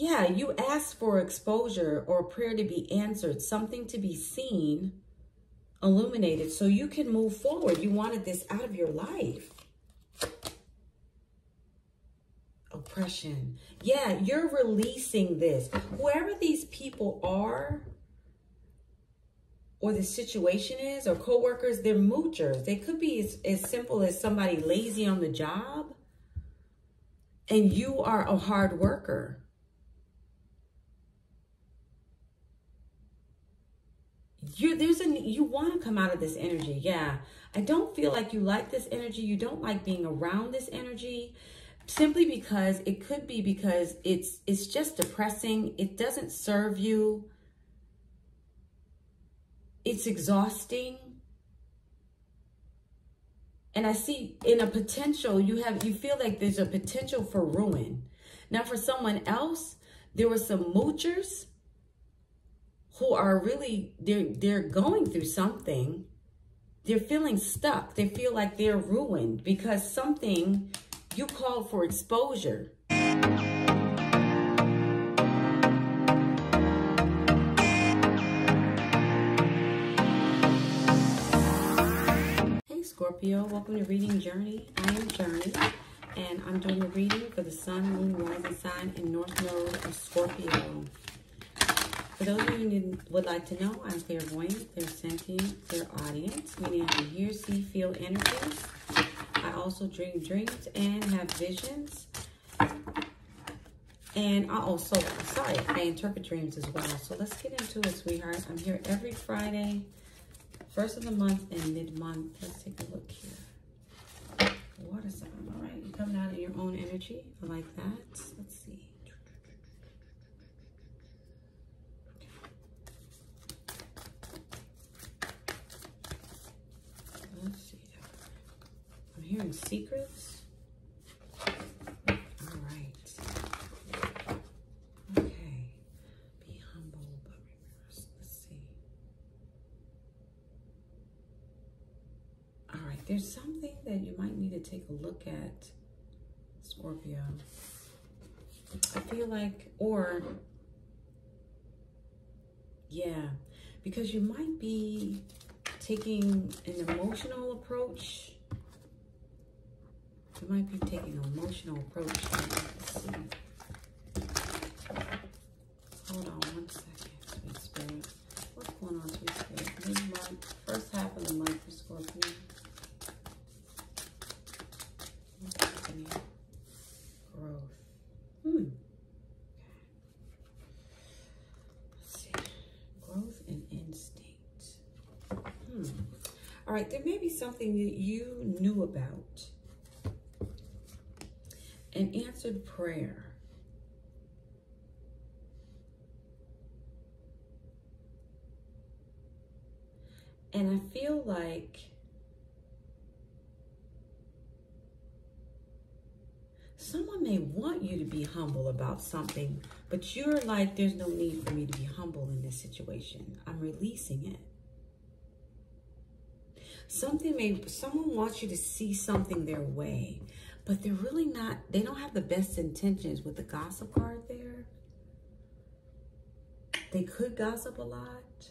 Yeah, you asked for exposure or a prayer to be answered, something to be seen, illuminated, so you can move forward. You wanted this out of your life. Oppression. Yeah, you're releasing this. Whoever these people are, or the situation is, or co-workers, they're moochers. They could be as simple as somebody lazy on the job, and you are a hard worker. You want to come out of this energy. Yeah, I don't feel like you like this energy. You don't like being around this energy, simply because it could be because it's just depressing. It doesn't serve you. It's exhausting. And I see in a potential, you feel like there's a potential for ruin. Now for someone else, there were some moochers who are really, they're going through something. They're feeling stuck. They feel like they're ruined because something, you called for exposure. Hey Scorpio, welcome to Reading Journey. I am Journey, and I'm doing a reading for the Sun, Moon, Rising Sign, and North Node of Scorpio. For those of you who would like to know, I'm clairvoyant, clairsentient, clairaudience, meaning I can hear, see, feel energies. I also dream dreams and have visions. And I also, sorry, I interpret dreams as well. So let's get into it, sweetheart. I'm here every Friday, first of the month and mid-month. Let's take a look here. Water sign, all right. You're coming out of your own energy. I like that. Let's see. Hearing secrets. All right. Okay. Be humble, but reverse. Let's see. All right. There's something that you might need to take a look at, Scorpio. I feel like, or, yeah, because you might be taking an emotional approach. You might be taking an emotional approach. Let's see. Hold on one second, sweet spirit. What's going on, sweet spirit? Mid-month, first half of the month for Scorpio. What's happening? Growth. Okay. Let's see. Growth and instinct. All right, there may be something that you knew about. An answered prayer. And I feel like someone may want you to be humble about something, but you're like, there's no need for me to be humble in this situation. I'm releasing it. Someone wants you to see something their way. But they're really not, they don't have the best intentions with the gossip card there. They could gossip a lot,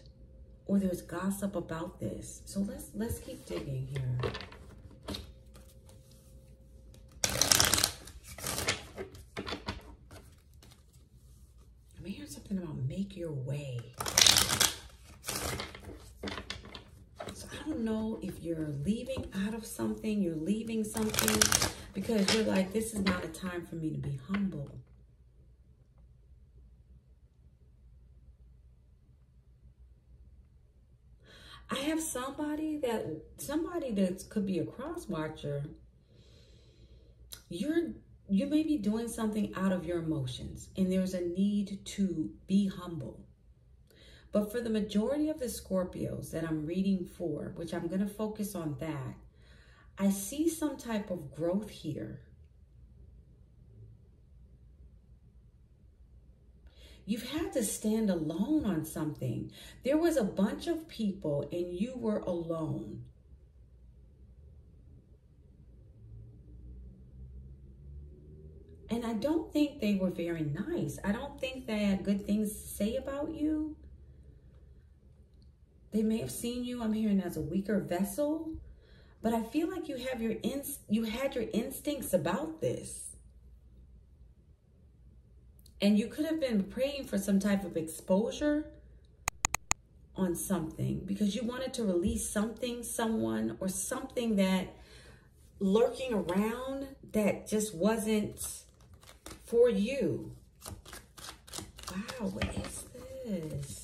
or there's gossip about this. So let's keep digging here. I'm hearing something about make your way. So I don't know if you're leaving out of something, you're leaving something. Because you're like, this is not a time for me to be humble. I have somebody that could be a cross watcher. You may be doing something out of your emotions, and there's a need to be humble. But for the majority of the Scorpios that I'm reading for, which I'm going to focus on that, I see some type of growth here. You've had to stand alone on something. There was a bunch of people and you were alone. And I don't think they were very nice. I don't think they had good things to say about you. They may have seen you, I'm hearing, as a weaker vessel, but I feel like you have you had your instincts about this. And you could have been praying for some type of exposure on something because you wanted to release something, someone, or something that lurking around that just wasn't for you. Wow, what is this?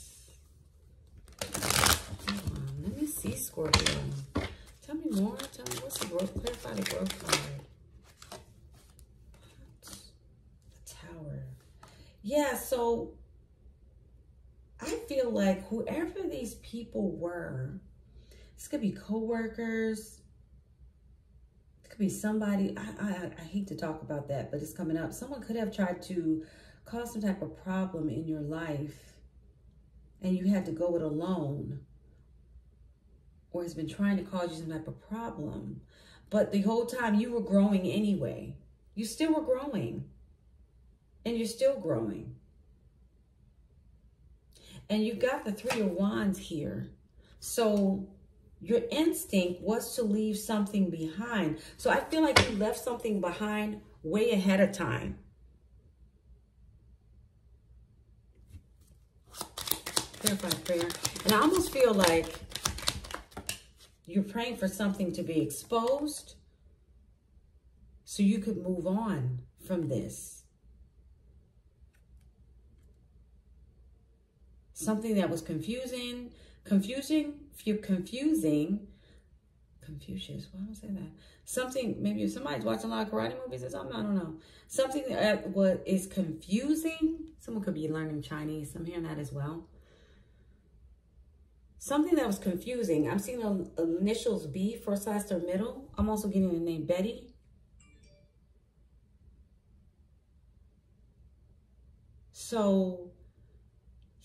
Hold on, let me see, Scorpio. Tell me more. Tell me what's the growth. Clarify the growth card. The Tower. Yeah, so I feel like whoever these people were, this could be co-workers. Could be somebody, I hate to talk about that, but it's coming up. Someone could have tried to cause some type of problem in your life and you had to go it alone, or has been trying to cause you some type of problem. But the whole time you were growing anyway. You still were growing, and you're still growing. And you've got the Three of Wands here. So your instinct was to leave something behind. So I feel like you left something behind way ahead of time. Clarified prayer. And I almost feel like you're praying for something to be exposed so you could move on from this. Something that was confusing. Confucius, why do I say that? Something, maybe somebody's watching a lot of karate movies or something, I don't know. Something that is confusing. Someone could be learning Chinese, I'm hearing that as well. Something that was confusing. I'm seeing the initials B, first, last, or middle. I'm also getting the name Betty. So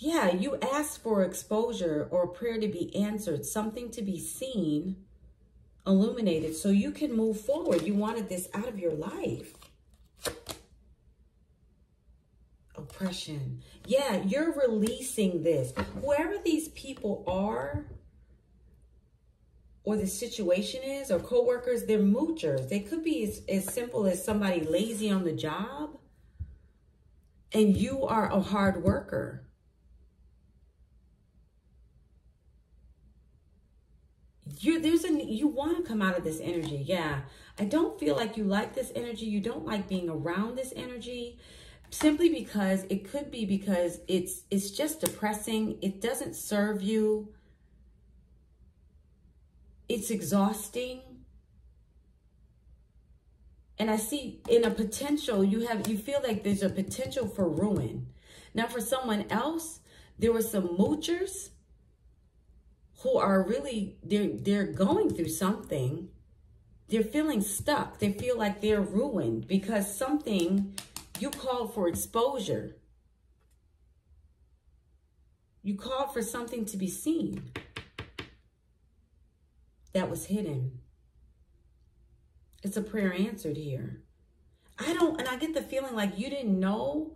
yeah, you asked for exposure or a prayer to be answered, something to be seen, illuminated, so you can move forward. You wanted this out of your life. Oppression. Yeah, you're releasing this. Whoever these people are, or the situation is, or coworkers, they're moochers. They could be as simple as somebody lazy on the job, and you are a hard worker. You want to come out of this energy. Yeah, I don't feel like you like this energy. You don't like being around this energy, simply because it could be because it's just depressing. It doesn't serve you. It's exhausting. And I see in a potential, you feel like there's a potential for ruin. Now for someone else, there were some moochers who are really, they're going through something. They're feeling stuck. They feel like they're ruined because something, you called for exposure. You called for something to be seen that was hidden. It's a prayer answered here. And I get the feeling like you didn't know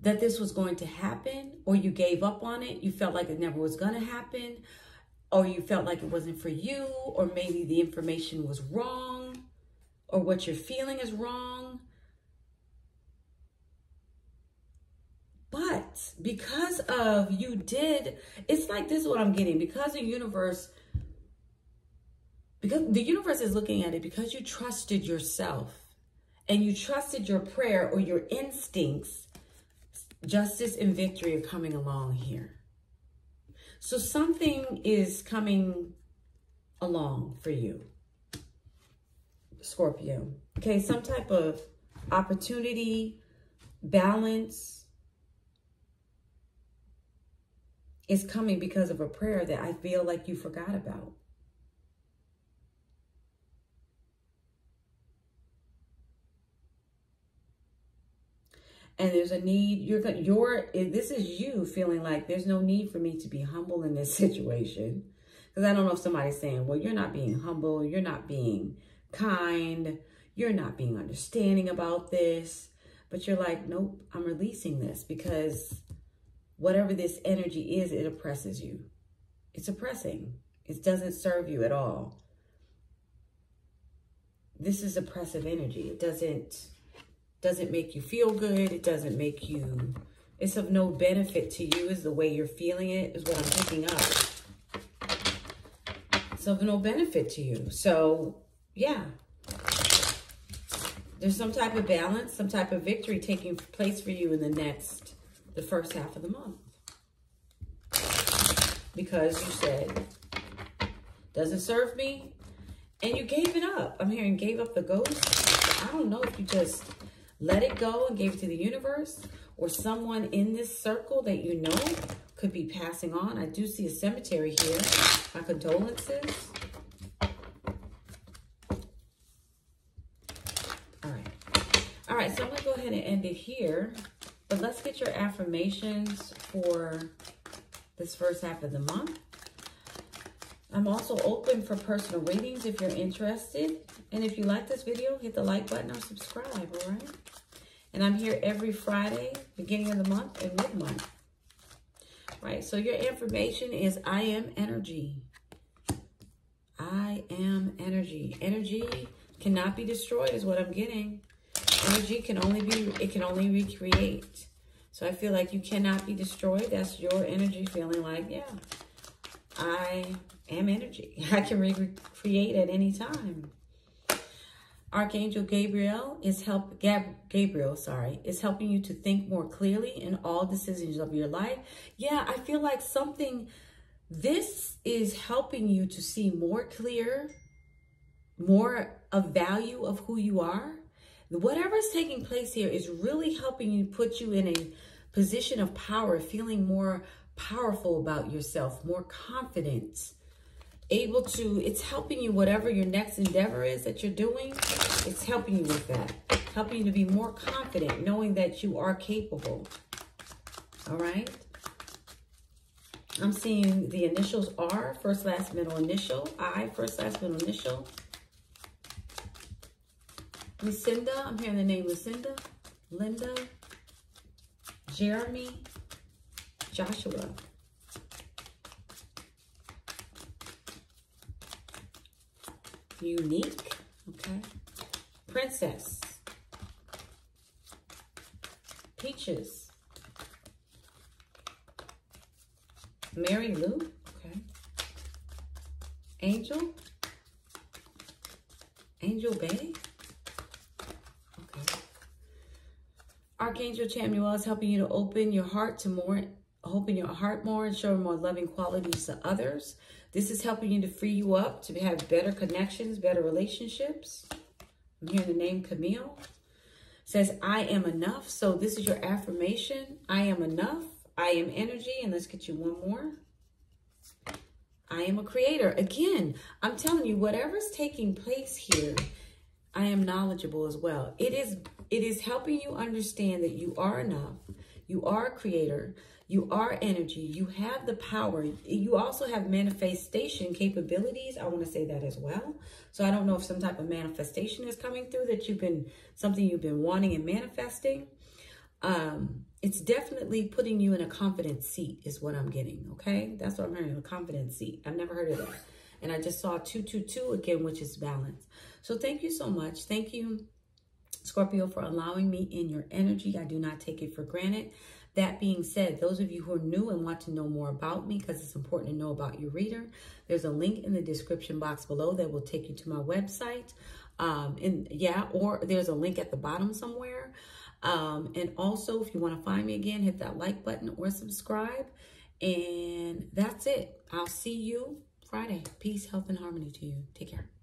that this was going to happen, or you gave up on it. You felt like it never was gonna happen, or you felt like it wasn't for you, or maybe the information was wrong, or what you're feeling is wrong. But because of you did, it's like this is what I'm getting. Because the universe is looking at it, because you trusted yourself and you trusted your prayer or your instincts, justice and victory are coming along here. So something is coming along for you, Scorpio. Okay, some type of opportunity, balance is coming because of a prayer that I feel like you forgot about. And there's a need, this is you feeling like there's no need for me to be humble in this situation. Because I don't know if somebody's saying, well, you're not being humble, you're not being kind, you're not being understanding about this. But you're like, nope, I'm releasing this because whatever this energy is, it oppresses you. It's oppressing. It doesn't serve you at all. This is oppressive energy. It doesn't make you feel good. It doesn't make you, it's of no benefit to you is the way you're feeling it is what I'm picking up. It's of no benefit to you. So yeah, there's some type of balance, some type of victory taking place for you in the first half of the month. Because you said, doesn't serve me. And you gave it up. I'm hearing gave up the ghost. I don't know if you just let it go and gave it to the universe or someone in this circle that you know could be passing on. I do see a cemetery here. My condolences. All right. All right, so I'm going to go ahead and end it here. But let's get your affirmations for this first half of the month. I'm also open for personal readings if you're interested. And if you like this video, hit the like button or subscribe, all right? And I'm here every Friday, beginning of the month and mid-month. Right, so your affirmation is I am energy. I am energy. Energy cannot be destroyed is what I'm getting. Energy can only be, it can only recreate. So I feel like you cannot be destroyed. That's your energy feeling like, yeah, I am energy. I can recreate at any time. Archangel Gabriel is helping you to think more clearly in all decisions of your life. Yeah, I feel like something, this is helping you to see more clear, more of value of who you are. Whatever's taking place here is really helping you put you in a position of power, feeling more powerful about yourself, more confident, able to, it's helping you whatever your next endeavor is that you're doing, it's helping you with that. It's helping you to be more confident, knowing that you are capable. All right. I'm seeing the initials R, first, last, middle initial. I, first, last, middle initial. Lucinda, I'm hearing the name Lucinda, Linda, Jeremy, Joshua. Unique, okay. Princess. Peaches. Mary Lou, okay. Angel. Angel Bay. Okay. Archangel Chamuel is helping you to open your heart to more, open your heart more and show more loving qualities to others. This is helping you to free you up, to have better connections, better relationships. I'm hearing the name Camille. It says, I am enough. So this is your affirmation. I am enough. I am energy. And let's get you one more. I am a creator. Again, I'm telling you, whatever's taking place here, I am knowledgeable as well. It is helping you understand that you are enough. You are a creator. You are energy. You have the power. You also have manifestation capabilities. I want to say that as well. So I don't know if some type of manifestation is coming through that you've been, something you've been wanting and manifesting. It's definitely putting you in a confident seat is what I'm getting. Okay. That's what I'm hearing, a confident seat. I've never heard of that. And I just saw 222 again, which is balance. So thank you so much. Thank you, Scorpio, for allowing me in your energy. I do not take it for granted. That being said, those of you who are new and want to know more about me, because it's important to know about your reader, there's a link in the description box below that will take you to my website. Or there's a link at the bottom somewhere. And also, if you want to find me again, hit that like button or subscribe. And that's it. I'll see you Friday. Peace, health, and harmony to you. Take care.